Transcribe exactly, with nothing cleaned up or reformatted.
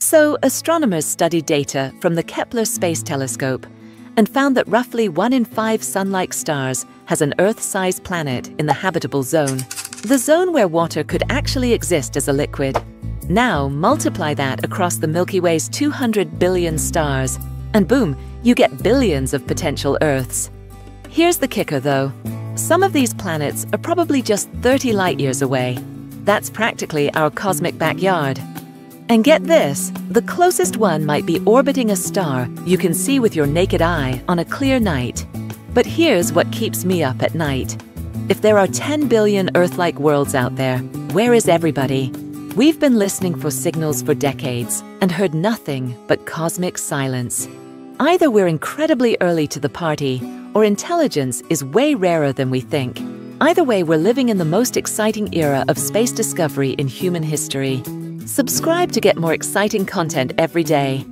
So, astronomers studied data from the Kepler Space Telescope and found that roughly one in five sun-like stars has an Earth-sized planet in the habitable zone, the zone where water could actually exist as a liquid. Now, multiply that across the Milky Way's two hundred billion stars, and boom, you get billions of potential Earths. Here's the kicker, though. Some of these planets are probably just thirty light-years away. That's practically our cosmic backyard. And get this, the closest one might be orbiting a star you can see with your naked eye on a clear night. But here's what keeps me up at night. If there are ten billion Earth-like worlds out there, where is everybody? We've been listening for signals for decades and heard nothing but cosmic silence. Either we're incredibly early to the party, or intelligence is way rarer than we think. Either way, we're living in the most exciting era of space discovery in human history. Subscribe to get more exciting content every day.